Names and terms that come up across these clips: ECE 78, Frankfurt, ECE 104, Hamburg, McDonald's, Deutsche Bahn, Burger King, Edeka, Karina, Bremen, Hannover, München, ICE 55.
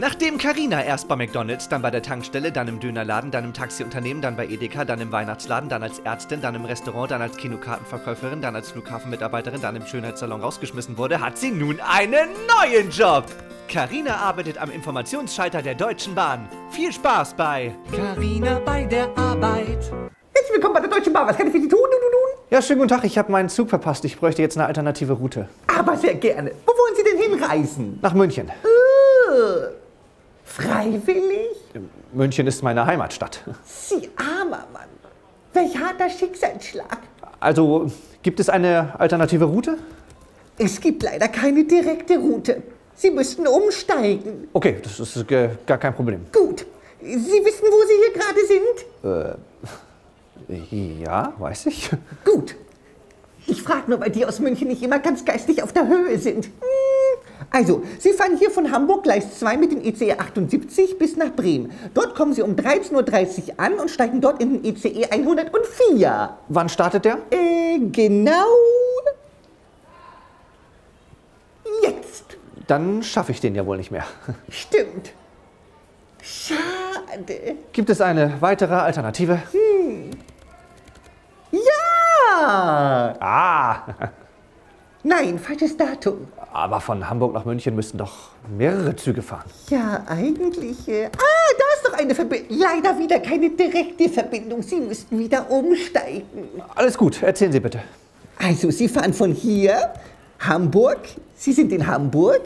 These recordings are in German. Nachdem Karina erst bei McDonald's, dann bei der Tankstelle, dann im Dönerladen, dann im Taxiunternehmen, dann bei Edeka, dann im Weihnachtsladen, dann als Ärztin, dann im Restaurant, dann als Kinokartenverkäuferin, dann als Flughafenmitarbeiterin, dann im Schönheitssalon rausgeschmissen wurde, hat sie nun einen neuen Job. Karina arbeitet am Informationsschalter der Deutschen Bahn. Viel Spaß bei Karina bei der Arbeit. Herzlich willkommen bei der Deutschen Bahn. Was kann ich für Sie tun? Ja, schönen guten Tag. Ich habe meinen Zug verpasst. Ich bräuchte jetzt eine alternative Route. Aber sehr gerne. Wo wollen Sie denn hinreisen? Nach München. Freiwillig? München ist meine Heimatstadt. Sie armer Mann. Welch harter Schicksalsschlag. Also, gibt es eine alternative Route? Es gibt leider keine direkte Route. Sie müssten umsteigen. Okay, das ist gar kein Problem. Gut. Sie wissen, wo Sie hier gerade sind? Ja, weiß ich. Gut. Ich frage nur, weil die aus München nicht immer ganz geistig auf der Höhe sind. Also, Sie fahren hier von Hamburg Gleis 2 mit dem ECE 78 bis nach Bremen. Dort kommen Sie um 13:30 Uhr an und steigen dort in den ECE 104. Wann startet der? Genau... jetzt. Dann schaffe ich den ja wohl nicht mehr. Stimmt. Schade. Gibt es eine weitere Alternative? Ja! Ah! Nein, falsches Datum. Aber von Hamburg nach München müssten doch mehrere Züge fahren. Ja, eigentlich. Da ist doch eine Verbindung. Leider wieder keine direkte Verbindung. Sie müssten wieder umsteigen. Alles gut, erzählen Sie bitte. Also, Sie fahren von hier, Hamburg. Sie sind in Hamburg.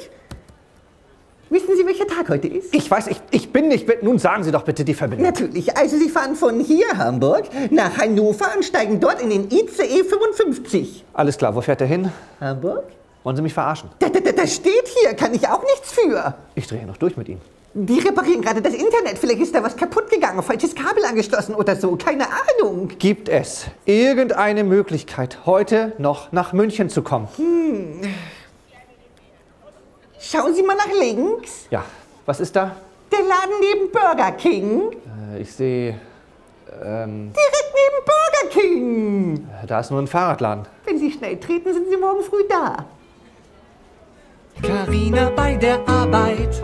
Wissen Sie, welcher Tag heute ist? Ich weiß, ich bin nicht mit. Nun sagen Sie doch bitte die Verbindung. Natürlich. Also, Sie fahren von hier, Hamburg, nach Hannover und steigen dort in den ICE 55. Alles klar. Wo fährt er hin? Hamburg. Wollen Sie mich verarschen? Da steht hier. Kann ich auch nichts für. Ich drehe noch durch mit ihm. Die reparieren gerade das Internet. Vielleicht ist da was kaputt gegangen. Falsches Kabel angeschlossen oder so. Keine Ahnung. Gibt es irgendeine Möglichkeit, heute noch nach München zu kommen? Schauen Sie mal nach links. Ja, was ist da? Der Laden neben Burger King. Ich sehe... direkt neben Burger King. Da ist nur ein Fahrradladen. Wenn Sie schnell treten, sind Sie morgen früh da. Karina bei der Arbeit.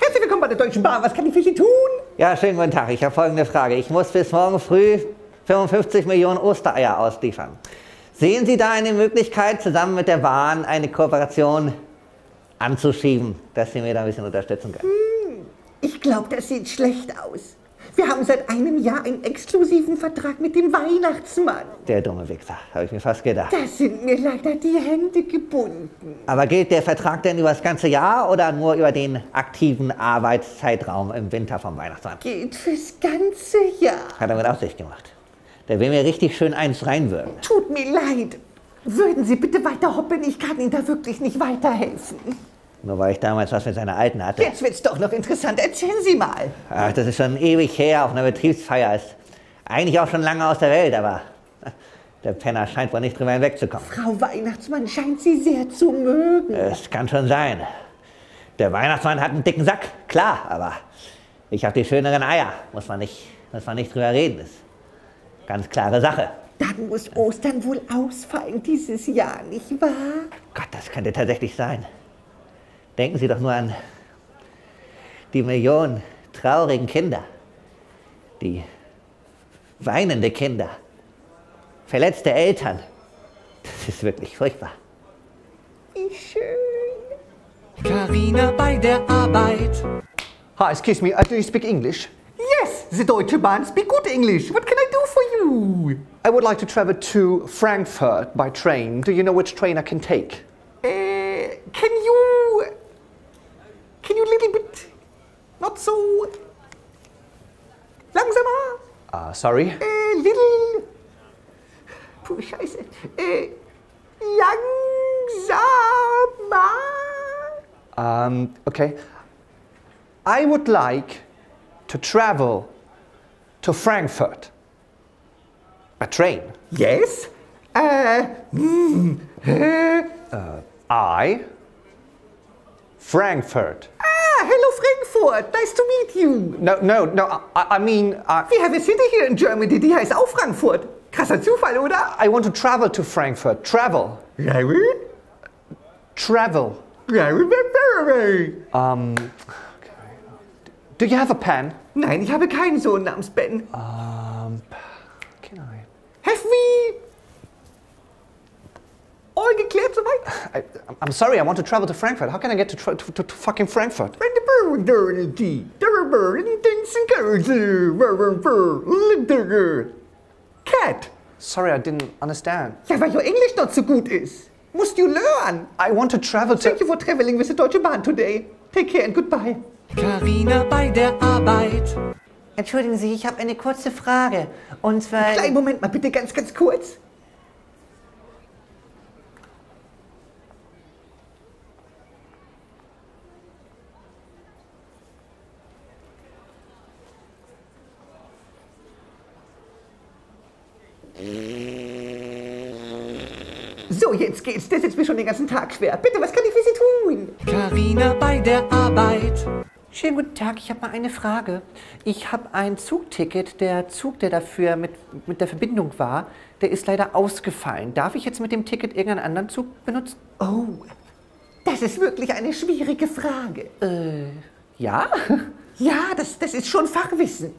Herzlich willkommen bei der Deutschen Bahn. Was kann ich für Sie tun? Ja, schönen guten Tag. Ich habe folgende Frage. Ich muss bis morgen früh 55 Millionen Ostereier ausliefern. Sehen Sie da eine Möglichkeit, zusammen mit der Bahn eine Kooperation anzuschieben, dass Sie mir da ein bisschen unterstützen können? Ich glaube, das sieht schlecht aus. Wir haben seit einem Jahr einen exklusiven Vertrag mit dem Weihnachtsmann. Der dumme Wichser, habe ich mir fast gedacht. Da sind mir leider die Hände gebunden. Aber gilt der Vertrag denn über das ganze Jahr oder nur über den aktiven Arbeitszeitraum im Winter vom Weihnachtsmann? Geht fürs ganze Jahr. Hat er mit Absicht gemacht. Der will mir richtig schön eins reinwürgen. Tut mir leid. Würden Sie bitte weiter hoppen? Ich kann Ihnen da wirklich nicht weiterhelfen. Nur weil ich damals was mit seiner Alten hatte. Jetzt wird's doch noch interessant. Erzählen Sie mal. Ach, das ist schon ewig her, auf einer Betriebsfeier. Ist eigentlich auch schon lange aus der Welt, aber der Penner scheint wohl nicht drüber hinwegzukommen. Frau Weihnachtsmann scheint Sie sehr zu mögen. Es kann schon sein. Der Weihnachtsmann hat einen dicken Sack, klar, aber ich habe die schöneren Eier. Muss man nicht drüber reden. Das ist ganz klare Sache. Dann muss Ostern wohl ausfallen dieses Jahr, nicht wahr? Gott, das könnte tatsächlich sein. Denken Sie doch nur an die Millionen traurigen Kinder, die weinende Kinder, verletzte Eltern. Das ist wirklich furchtbar. Wie schön. Karina bei der Arbeit. Hi, excuse me, do you speak English? Yes, the Deutsche Bahn speak good English. What can I do for you? I would like to travel to Frankfurt by train. Do you know which train I can take? Can you little bit, not so, langsamer? Sorry? Little, puh, scheiße, langsamer? Okay. I would like to travel to Frankfurt. A train? Yes. Frankfurt. Ah, hello Frankfurt. Nice to meet you. No, I mean... We have a city here in Germany, die heißt auch Frankfurt. Krasser Zufall, oder? I want to travel to Frankfurt. Travel. Travel. Okay. Do you have a pen? Nein, ich habe keinen Sohn namens Ben. Can I? Have we all geklärt soweit? I'm sorry, I want to travel to Frankfurt. How can I get to fucking Frankfurt? Cat. Sorry, I didn't understand. Ja, weil your English not so gut ist. Must you learn? I want to travel to... Thank you for traveling with the Deutsche Bahn today. Take care and goodbye. Karina bei der Arbeit. Entschuldigen Sie, ich habe eine kurze Frage. Und zwar... Einen kleinen Moment mal, bitte ganz, ganz kurz. So, jetzt geht's. Das sitzt mir schon den ganzen Tag schwer. Bitte, was kann ich für Sie tun? Karina bei der Arbeit. Schönen guten Tag, ich habe mal eine Frage. Ich habe ein Zugticket. Der Zug, der dafür mit der Verbindung war, der ist leider ausgefallen. Darf ich jetzt mit dem Ticket irgendeinen anderen Zug benutzen? Oh, das ist wirklich eine schwierige Frage. Ja? Ja, das ist schon Fachwissen.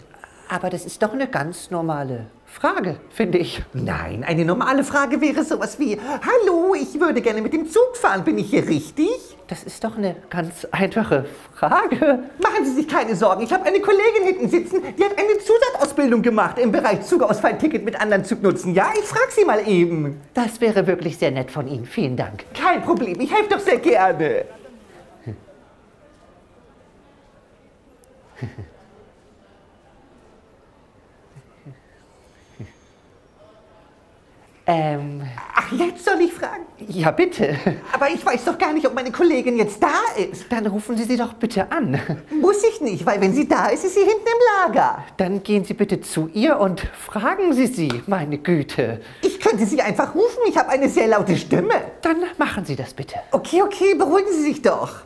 Aber das ist doch eine ganz normale Frage, finde ich. Nein, eine normale Frage wäre sowas wie, hallo, ich würde gerne mit dem Zug fahren, bin ich hier richtig? Das ist doch eine ganz einfache Frage. Machen Sie sich keine Sorgen, ich habe eine Kollegin hinten sitzen, die hat eine Zusatzausbildung gemacht im Bereich Zugausfallticket mit anderen Zug nutzen. Ja, ich frage Sie mal eben. Das wäre wirklich sehr nett von Ihnen, vielen Dank. Kein Problem, ich helfe doch sehr gerne. Ach, jetzt soll ich fragen? Ja, bitte. Aber ich weiß doch gar nicht, ob meine Kollegin jetzt da ist. Dann rufen Sie sie doch bitte an. Muss ich nicht, weil wenn sie da ist, ist sie hinten im Lager. Dann gehen Sie bitte zu ihr und fragen Sie sie, meine Güte. Ich könnte sie einfach rufen, ich habe eine sehr laute Stimme. Dann machen Sie das bitte. Okay, okay, beruhigen Sie sich doch.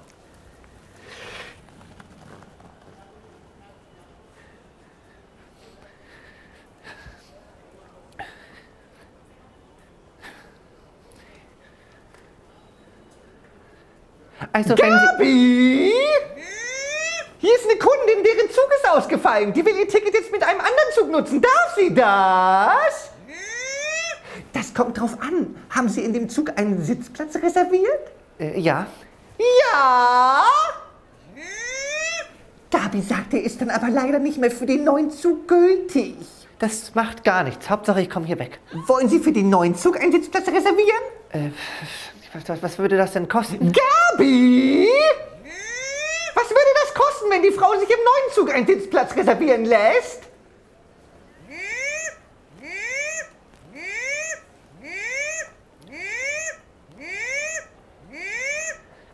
Also, Gabi! Hier ist eine Kundin, deren Zug ist ausgefallen. Die will ihr Ticket jetzt mit einem anderen Zug nutzen. Darf sie das? Das kommt drauf an. Haben Sie in dem Zug einen Sitzplatz reserviert? Ja. Ja? Gabi sagte, er ist dann aber leider nicht mehr für den neuen Zug gültig. Das macht gar nichts. Hauptsache, ich komme hier weg. Wollen Sie für den neuen Zug einen Sitzplatz reservieren? Was würde das denn kosten? Gabi! Was würde das kosten, wenn die Frau sich im neuen Zug einen Sitzplatz reservieren lässt?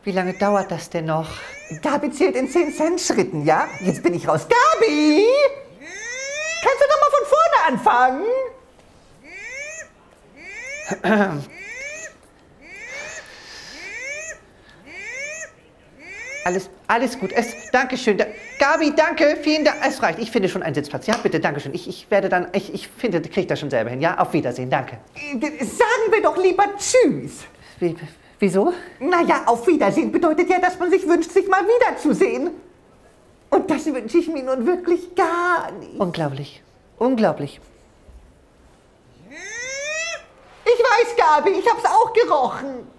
Wie lange dauert das denn noch? Gabi zählt in 10 Cent Schritten, ja? Jetzt bin ich raus. Gabi! Kannst du doch mal von vorne anfangen? Alles gut. Dankeschön. Gabi, danke. Vielen Dank. Es reicht. Ich finde schon einen Sitzplatz. Ja, bitte. Dankeschön. Ich kriege das schon selber hin. Ja, auf Wiedersehen. Danke. Sagen wir doch lieber Tschüss. Wieso? Naja, auf Wiedersehen bedeutet ja, dass man sich wünscht, sich mal wiederzusehen. Und das wünsche ich mir nun wirklich gar nicht. Unglaublich. Unglaublich. Ich weiß, Gabi. Ich hab's auch gerochen.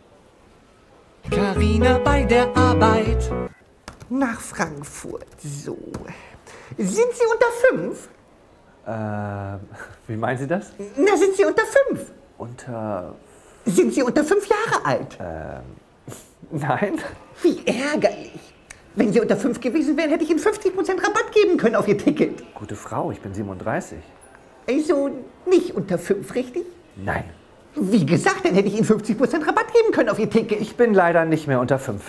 Karina bei der Arbeit. Nach Frankfurt. So. Sind Sie unter 5? Wie meinen Sie das? Na, sind Sie unter 5? Unter... Sind Sie unter 5 Jahre alt? Nein. Wie ärgerlich. Wenn Sie unter 5 gewesen wären, hätte ich Ihnen 50% Rabatt geben können auf Ihr Ticket. Gute Frau, ich bin 37. Also nicht unter 5, richtig? Nein. Wie gesagt, dann hätte ich Ihnen 50% Rabatt geben können auf Ihr Ticket. Ich bin leider nicht mehr unter 5.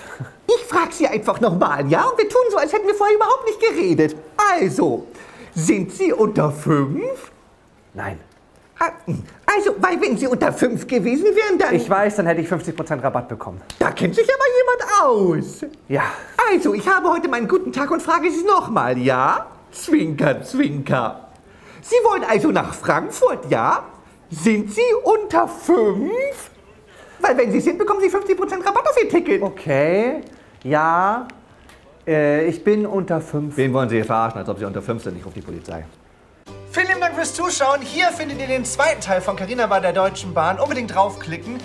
Ich frage Sie einfach nochmal, ja? Und wir tun so, als hätten wir vorher überhaupt nicht geredet. Also, sind Sie unter 5? Nein. Also, weil wenn Sie unter 5 gewesen wären, dann... Ich weiß, dann hätte ich 50% Rabatt bekommen. Da kennt sich aber jemand aus. Ja. Also, ich habe heute meinen guten Tag und frage Sie nochmal, ja? Zwinker, Zwinker. Sie wollen also nach Frankfurt, ja? Sind Sie unter 5? Weil wenn Sie sind, bekommen Sie 50% Rabatt auf Ihr Ticket. Okay, ja, Ich bin unter 5. Wen wollen Sie hier verarschen, als ob Sie unter 5 sind? Ich rufe die Polizei. Vielen lieben Dank fürs Zuschauen. Hier findet ihr den zweiten Teil von Karina bei der Deutschen Bahn. Unbedingt draufklicken.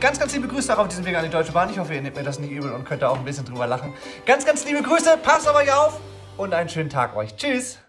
Ganz, ganz liebe Grüße auch auf diesem Weg an die Deutsche Bahn. Ich hoffe, ihr nehmt mir das nicht übel und könnt da auch ein bisschen drüber lachen. Ganz, ganz liebe Grüße. Passt auf euch auf und einen schönen Tag euch. Tschüss.